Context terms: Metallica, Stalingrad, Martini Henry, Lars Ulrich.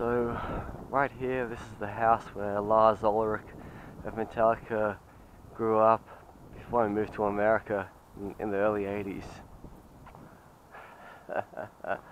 So right here, this is the house where Lars Ulrich of Metallica grew up before he moved to America in the early 80s.